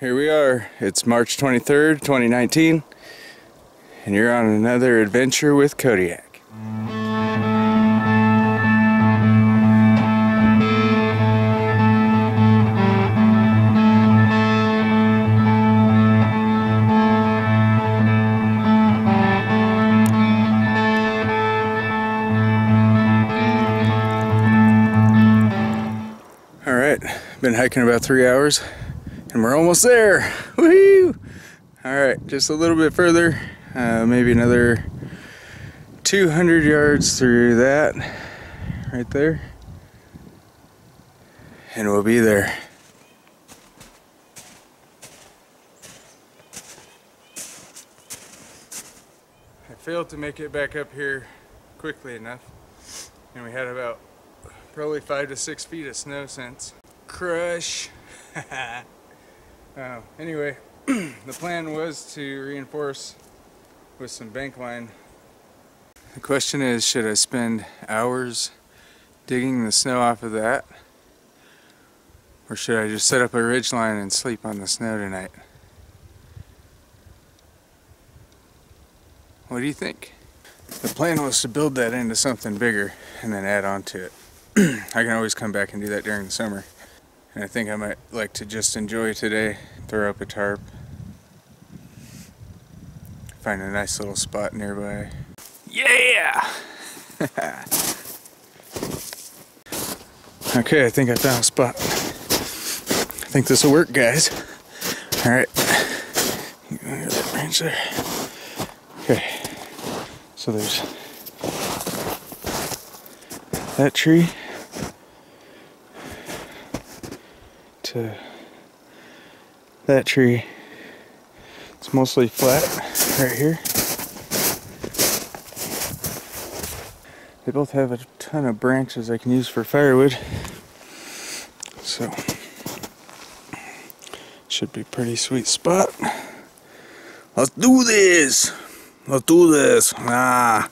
Here we are, it's March 23rd, 2019, and you're on another adventure with Kodiak. Been hiking about 3 hours and we're almost there. Woohoo! Alright, just a little bit further, maybe another 200 yards through that right there, and we'll be there. I failed to make it back up here quickly enough, and we had about probably 5 to 6 feet of snow since. Crush. Anyway, the plan was to reinforce with some bank line. The question is, should I spend hours digging the snow off of that, or should I just set up a ridge line and sleep on the snow tonight? What do you think? The plan was to build that into something bigger and then add on to it. I can always come back and do that during the summer. And I think I might like to just enjoy today, throw up a tarp, find a nice little spot nearby. Yeah! Okay, I think I found a spot. I think this will work, guys. Alright, you can hear that branch there. Okay, so there's that tree to that tree. It's mostly flat right here. They both have a ton of branches I can use for firewood, so should be a pretty sweet spot. Let's do this! Let's do this! Ah!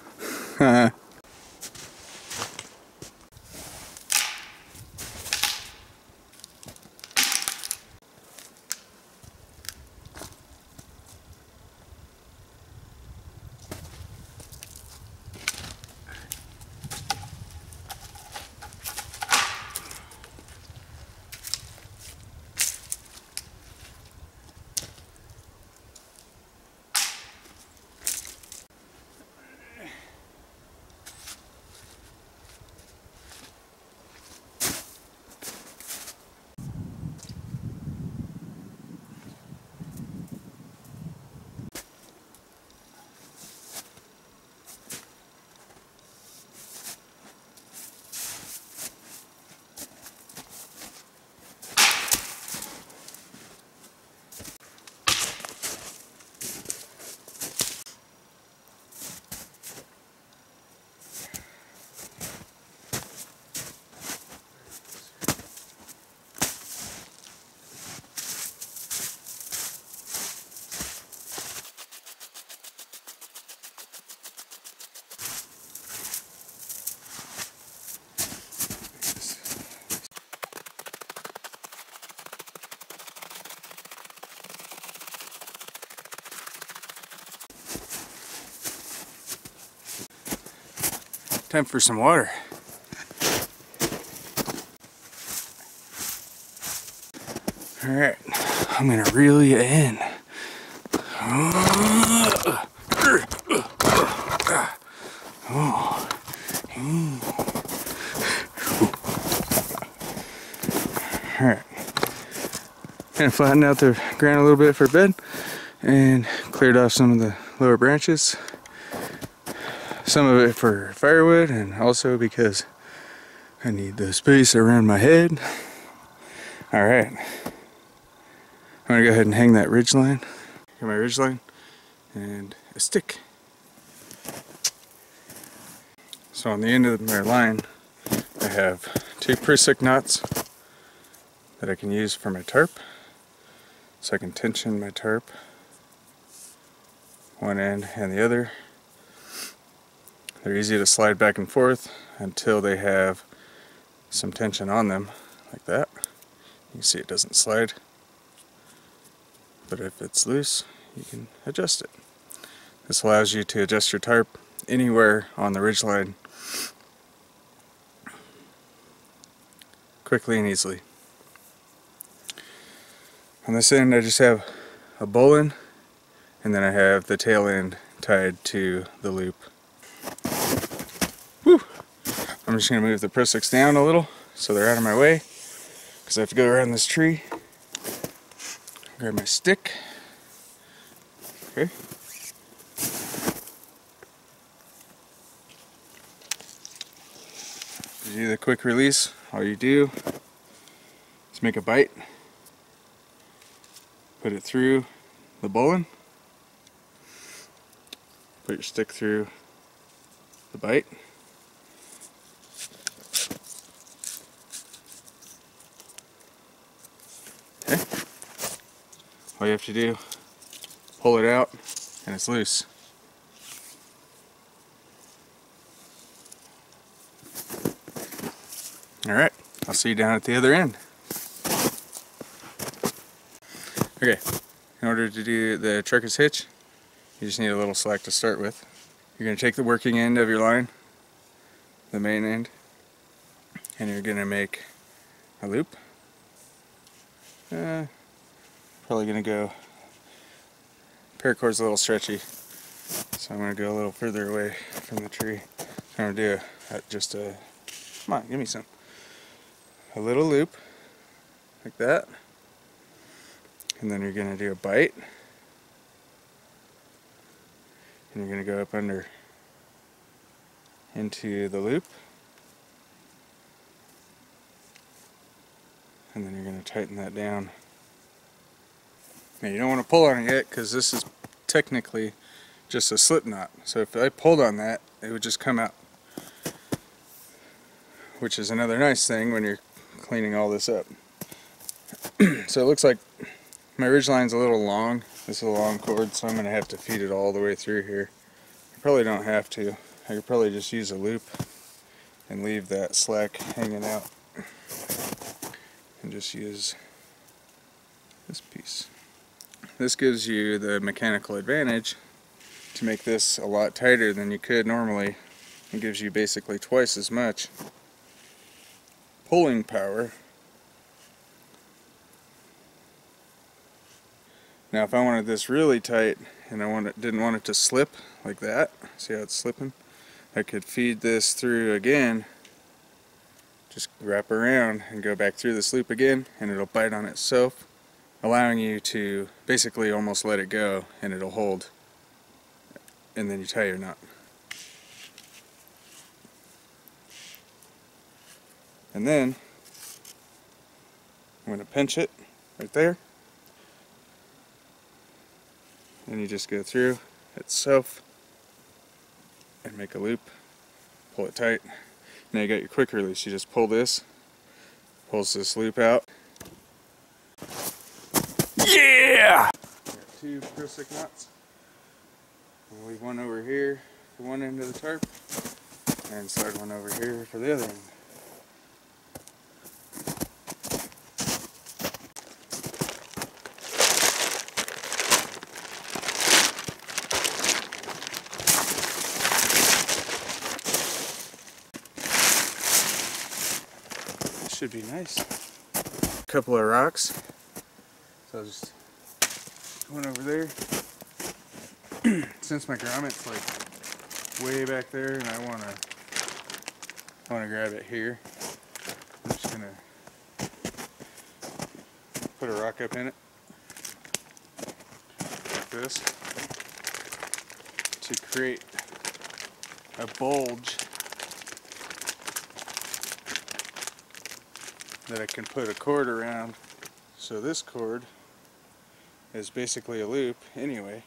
Time for some water. Alright, I'm gonna reel you in. Alright, gonna flatten out the ground a little bit for bed and cleared off some of the lower branches. Some of it for firewood, and also because I need the space around my head. Alright, I'm gonna go ahead and hang that ridge line. Get my ridge line and a stick. So on the end of my line I have 2 prusik knots that I can use for my tarp. So I can tension my tarp, one end and the other. They're easy to slide back and forth until they have some tension on them, like that. You can see it doesn't slide. but if it's loose, you can adjust it. This allows you to adjust your tarp anywhere on the ridgeline quickly and easily. On this end, I just have a bowline, and then I have the tail end tied to the loop. Whew. I'm just going to move the Pro6 down a little so they're out of my way, because I have to go around this tree. Grab my stick. Okay. To do the quick release, all you do is make a bite, put it through the bowline, put your stick through the bite, okay. All you have to do, pull it out, and it's loose. Alright, I'll see you down at the other end. Okay, in order to do the trucker's hitch, you just need a little slack to start with. You're going to take the working end of your line, the main end, and you're going to make a loop. Probably going to go, paracord a little stretchy, so I'm going to go a little further away from the tree. I'm going to do come on, give me some. A little loop like that, and then you're going to do a bite, and you're going to go up under into the loop, and then you're going to tighten that down. Now you don't want to pull on it yet, because this is technically just a slip knot, so if I pulled on that, it would just come out, which is another nice thing when you're cleaning all this up. So it looks like my ridgeline's a little long. This is a long cord, so I'm going to have to feed it all the way through here. I probably don't have to. I could probably just use a loop and leave that slack hanging out and just use this piece. This gives you the mechanical advantage to make this a lot tighter than you could normally. It gives you basically twice as much pulling power. Now if I wanted this really tight and I didn't want it to slip like that, see how it's slipping? I could feed this through again, just wrap around and go back through this loop again, and it'll bite on itself, allowing you to basically almost let it go and it'll hold, and then you tie your knot. And then I'm going to pinch it right there, and you just go through itself and make a loop, pull it tight. Now you got your quick release. You just pull this, pulls this loop out. Yeah! Got two Pro6 knots. We'll leave one over here for one end of the tarp, and slide one over here for the other end. Should be nice. A couple of rocks. So I was just going over there. Since my grommet's like way back there and I wanna grab it here, I'm just gonna put a rock up in it. Like this. To create a bulge that I can put a cord around. So this cord is basically a loop anyway.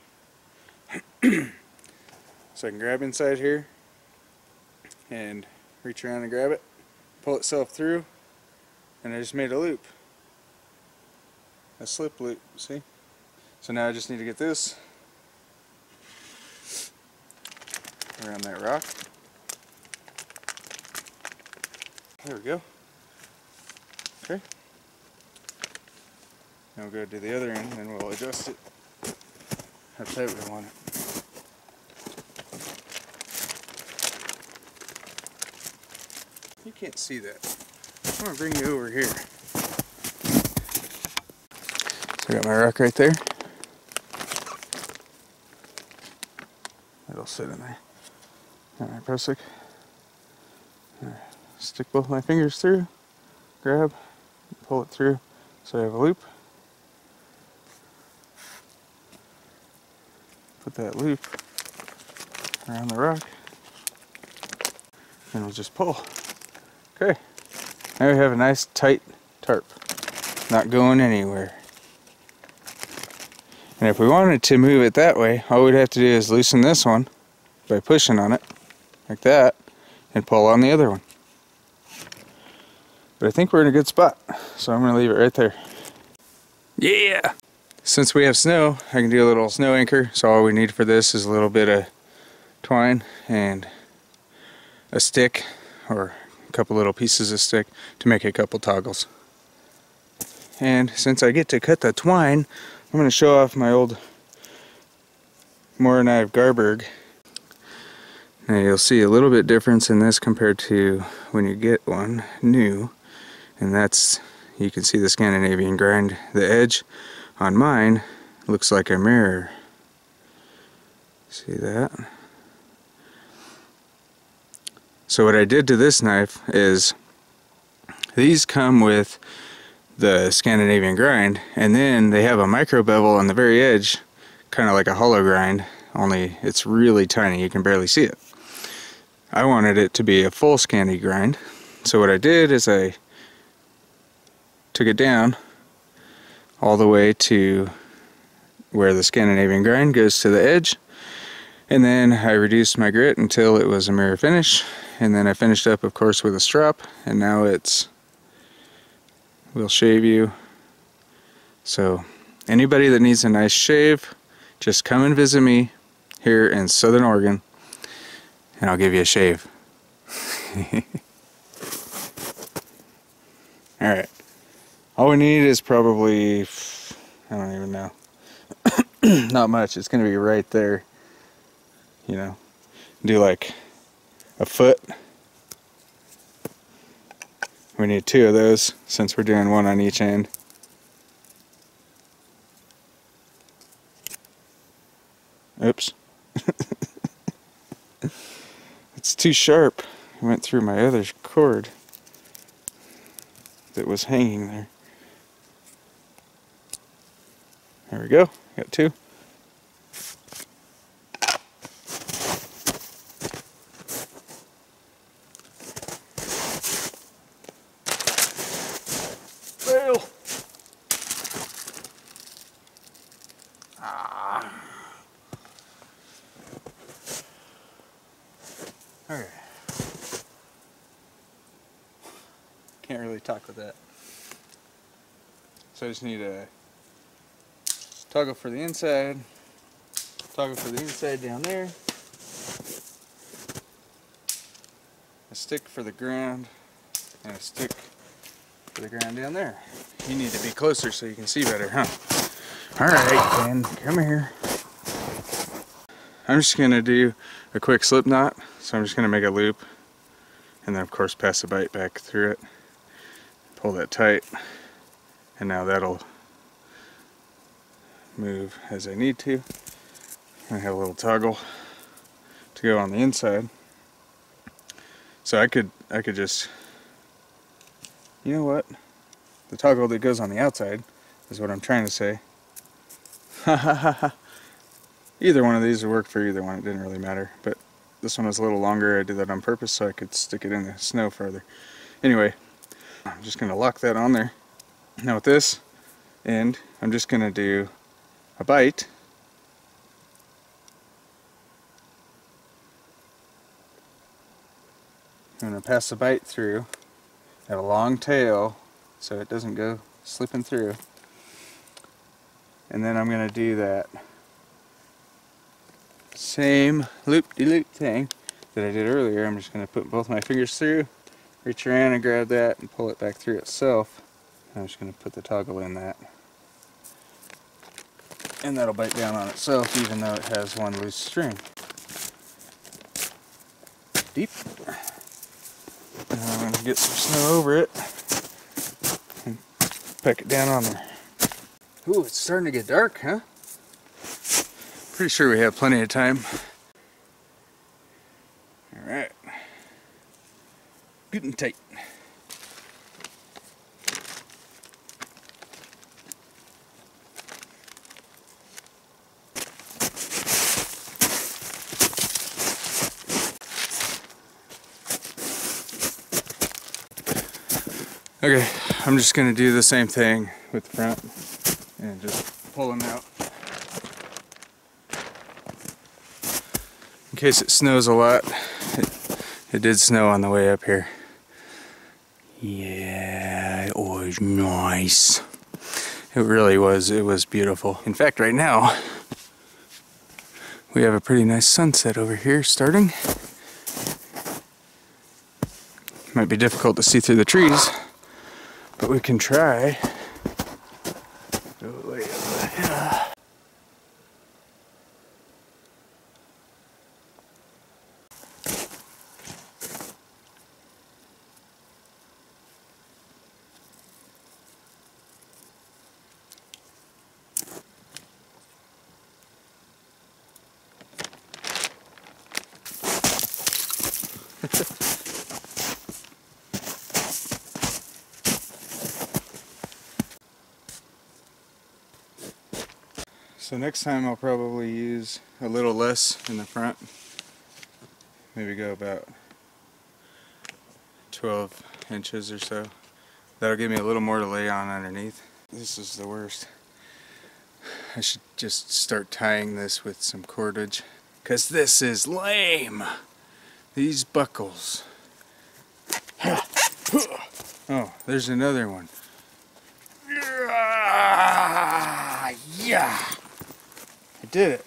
So I can grab inside here and reach around and grab it, pull itself through, and I just made a loop. A slip loop, see? So now I just need to get this around that rock. There we go. Okay. Now we'll go to the other end and we'll adjust it how tight we want it. You can't see that. I'm going to bring you over here. So I got my rock right there. It'll sit in there. Alright, press it. All right. Stick both my fingers through, grab, pull it through so I have a loop. Put that loop around the rock and we'll just pull. Okay, now we have a nice tight tarp, not going anywhere. And if we wanted to move it that way, all we'd have to do is loosen this one by pushing on it, like that, and pull on the other one. But I think we're in a good spot, so I'm going to leave it right there. Yeah! Since we have snow, I can do a little snow anchor, so all we need for this is a little bit of twine and a stick, or a couple little pieces of stick to make a couple toggles. And since I get to cut the twine, I'm going to show off my old Mora Knife Garberg. Now you'll see a little bit difference in this compared to when you get one new, and that's, you can see the Scandinavian grind. The edge on mine looks like a mirror. See that? So what I did to this knife is, these come with the Scandinavian grind, and then they have a micro bevel on the very edge, kind of like a hollow grind, only it's really tiny, you can barely see it. I wanted it to be a full Scandi grind, so what I did is I took it down all the way to where the Scandinavian grind goes to the edge, and then I reduced my grit until it was a mirror finish, and then I finished up, of course, with a strop, and now it's will shave you. So anybody that needs a nice shave, just come and visit me here in Southern Oregon, and I'll give you a shave. Alright, all we need is probably, I don't even know, not much, it's going to be right there. You know, do like a foot. We need two of those since we're doing one on each end. Oops. It's too sharp. It went through my other cord that was hanging there. There we go. Got two. Can't really talk with that. So I just need a toggle for the inside, toggle for the inside down there, a stick for the ground, and a stick for the ground down there. You need to be closer so you can see better, huh? Alright, then come here. I'm just going to do a quick slip knot, so I'm just going to make a loop, and then of course pass a bite back through it. Pull that tight, and now that'll move as I need to. I have a little toggle to go on the inside, so I could just, you know what, the toggle that goes on the outside is what I'm trying to say. Either one of these would work for either one. It didn't really matter, but this one was a little longer. I did that on purpose so I could stick it in the snow further. Anyway. I'm just going to lock that on there. Now with this end, I'm just going to do a bite. I'm going to pass the bite through at a long tail so it doesn't go slipping through. And then I'm going to do that same loop-de-loop thing that I did earlier. I'm just going to put both my fingers through. Reach around and grab that and pull it back through itself. I'm just going to put the toggle in that. and that'll bite down on itself even though it has one loose string. Deep. Now I'm going to get some snow over it and peck it down on there. Ooh, it's starting to get dark, huh? Pretty sure we have plenty of time. Alright. Good and tight. Okay, I'm just going to do the same thing with the front and just pull them out. In case it snows a lot, it did snow on the way up here. Yeah, it was nice. It really was. It was beautiful. In fact, right now, we have a pretty nice sunset over here starting. Might be difficult to see through the trees. But we can try. So next time I'll probably use a little less in the front, maybe go about 12 inches or so. That'll give me a little more to lay on underneath. This is the worst. I should just start tying this with some cordage, because this is lame! These buckles. Oh, there's another one. Yeah! I did it.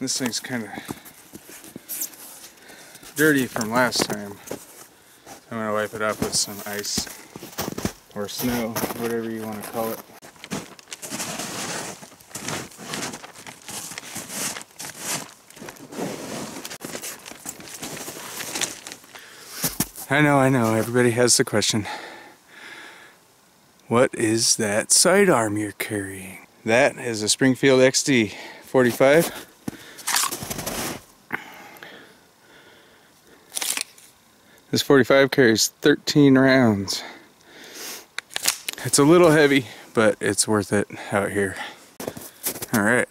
This thing's kind of dirty from last time. I'm going to wipe it off with some ice or snow, whatever you want to call it. I know, everybody has the question. What is that sidearm you're carrying? That is a Springfield XD-45. This 45 carries 13 rounds. It's a little heavy, but it's worth it out here. Alright.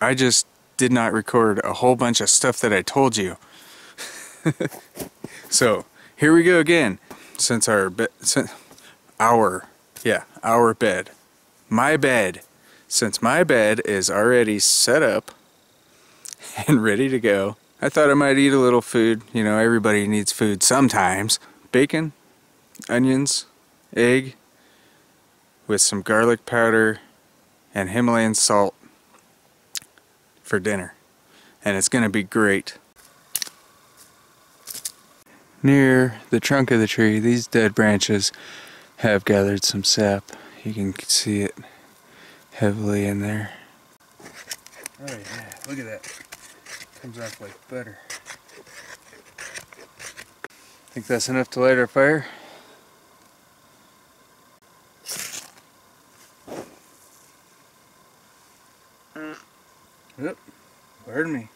I just did not record a whole bunch of stuff that I told you. So, here we go again. Since my bed is already set up and ready to go, I thought I might eat a little food. You know, everybody needs food sometimes. Bacon, onions, egg, with some garlic powder and Himalayan salt for dinner. And it's gonna be great. Near the trunk of the tree, these dead branches have gathered some sap. You can see it heavily in there. Oh yeah, look at that. Comes off like butter. Think that's enough to light our fire? Oop, pardon me.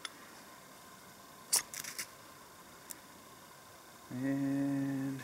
And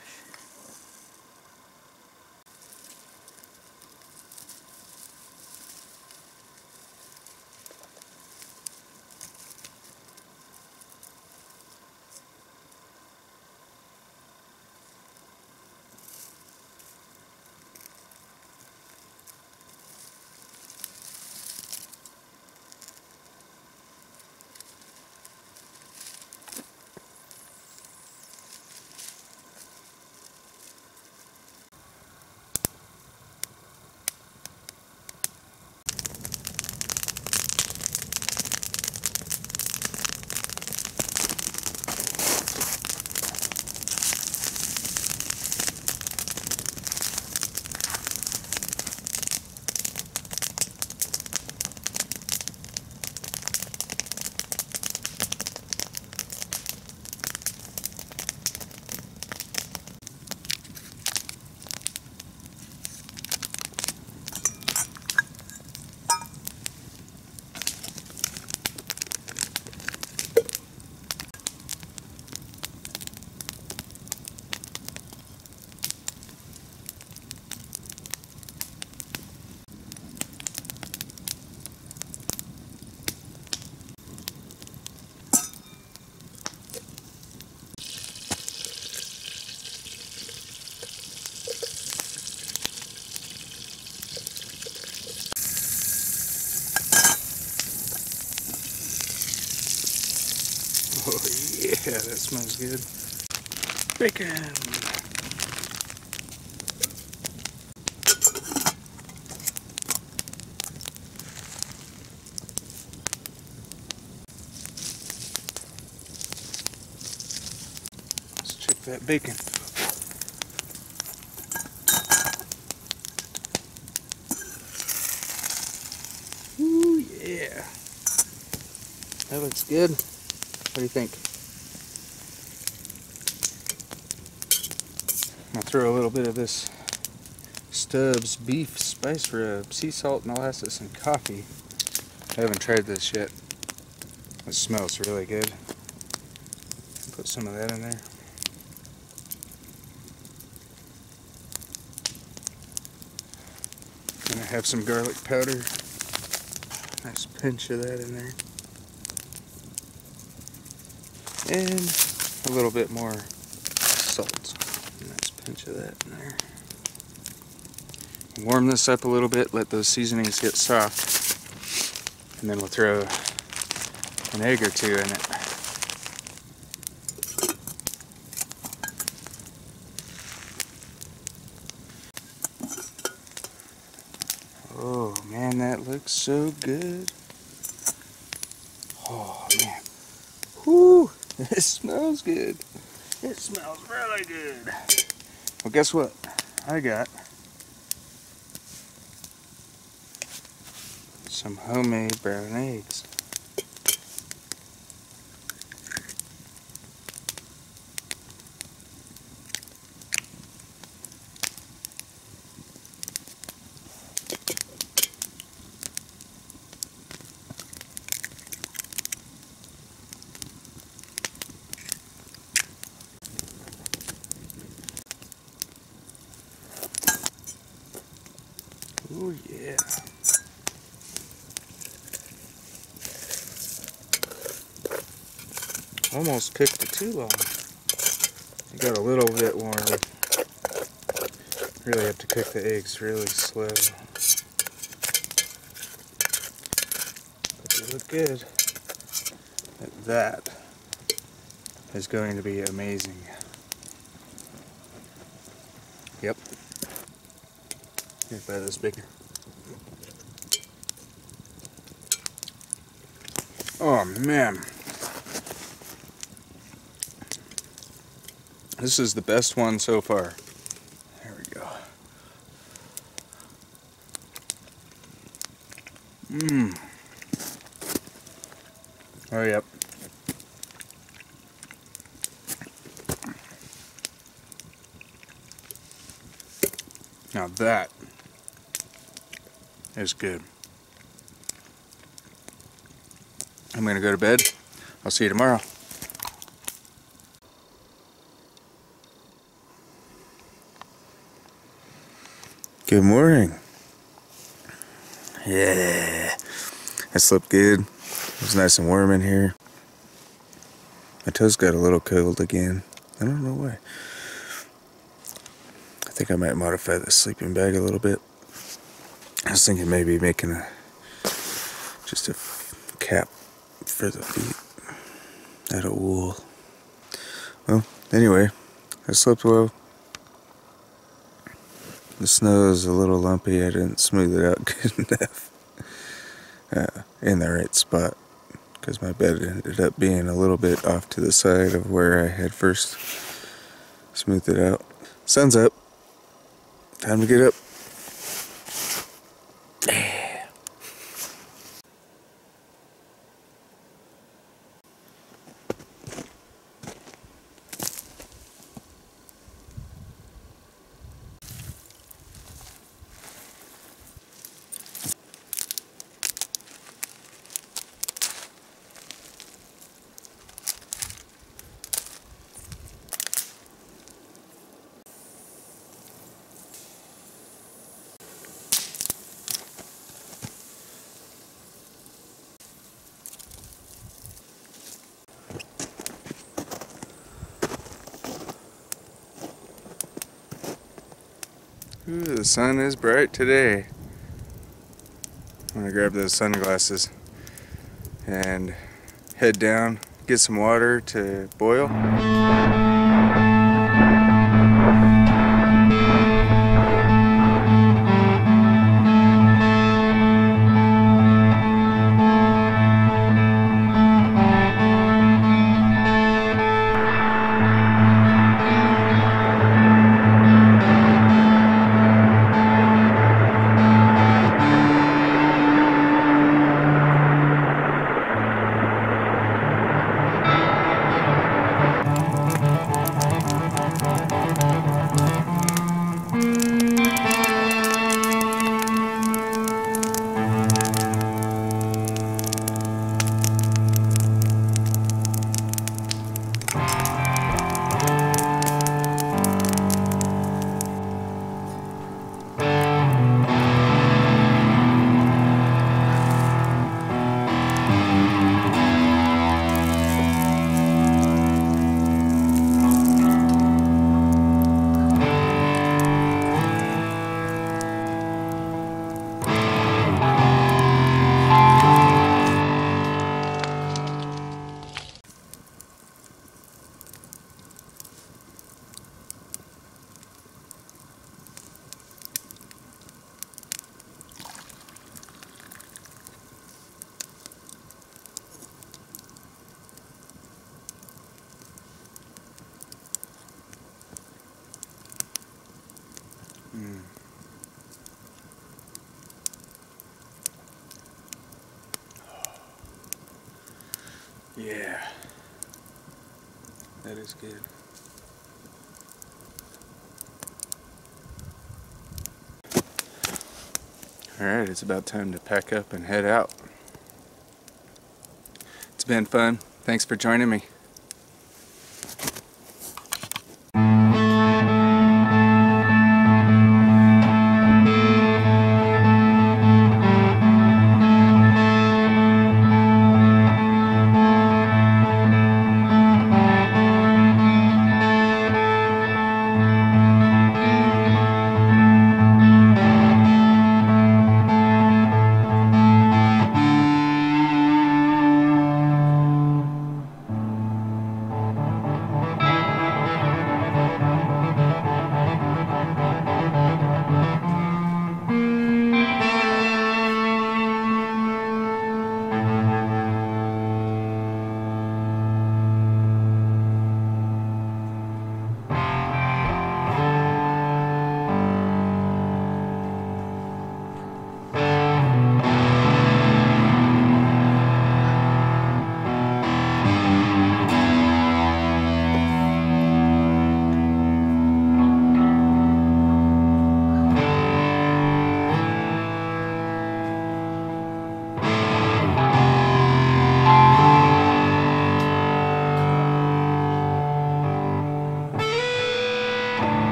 smells good. Bacon! Let's check that bacon. Ooh, yeah! That looks good. What do you think? I'll throw a little bit of this Stubbs beef spice rub, sea salt, and molasses, and coffee. I haven't tried this yet. It smells really good. Put some of that in there. And I have some garlic powder. Nice pinch of that in there. And a little bit more salt. Nice pinch of that in there. Warm this up a little bit, let those seasonings get soft, and then we'll throw an egg or two in it. Oh man, that looks so good. Oh man. Whoo! It smells good. It smells really good. Well, guess what? I got some homemade brown eggs. Oh yeah. Almost cooked it too long. It got a little bit warm. Really have to cook the eggs really slow. But they look good. But that is going to be amazing. Yep. Here, buy this bigger. Oh man. This is the best one so far. There we go. Mmm. Oh, yep. Now that is good. I'm gonna go to bed. I'll see you tomorrow. Good morning. Yeah, I slept good. It was nice and warm in here. My toes got a little cold again. I don't know why. I think I might modify the sleeping bag a little bit. I was thinking maybe making just a cap for the feet out of wool. Well, anyway, I slept well. The snow is a little lumpy. I didn't smooth it out good enough in the right spot, because my bed ended up being a little bit off to the side of where I had first smoothed it out. Sun's up. Time to get up. Ooh, the sun is bright today. I'm gonna grab those sunglasses and head down, get some water to boil. Yeah, that is good. Alright, it's about time to pack up and head out. It's been fun. Thanks for joining me.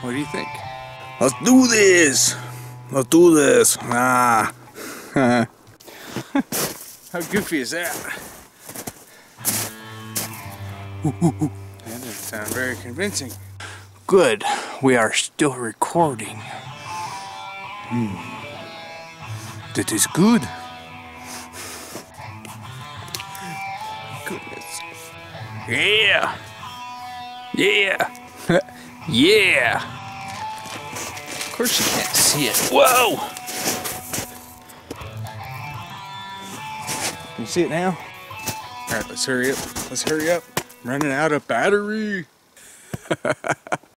What do you think? Let's do this! Let's do this! Ah! How goofy is that? Ooh, ooh, ooh. That doesn't sound very convincing. Good, we are still recording. That is good. Goodness. Yeah! Yeah! Yeah! Of course you can't see it. Whoa! Can you see it now? Alright, let's hurry up. I'm running out of battery.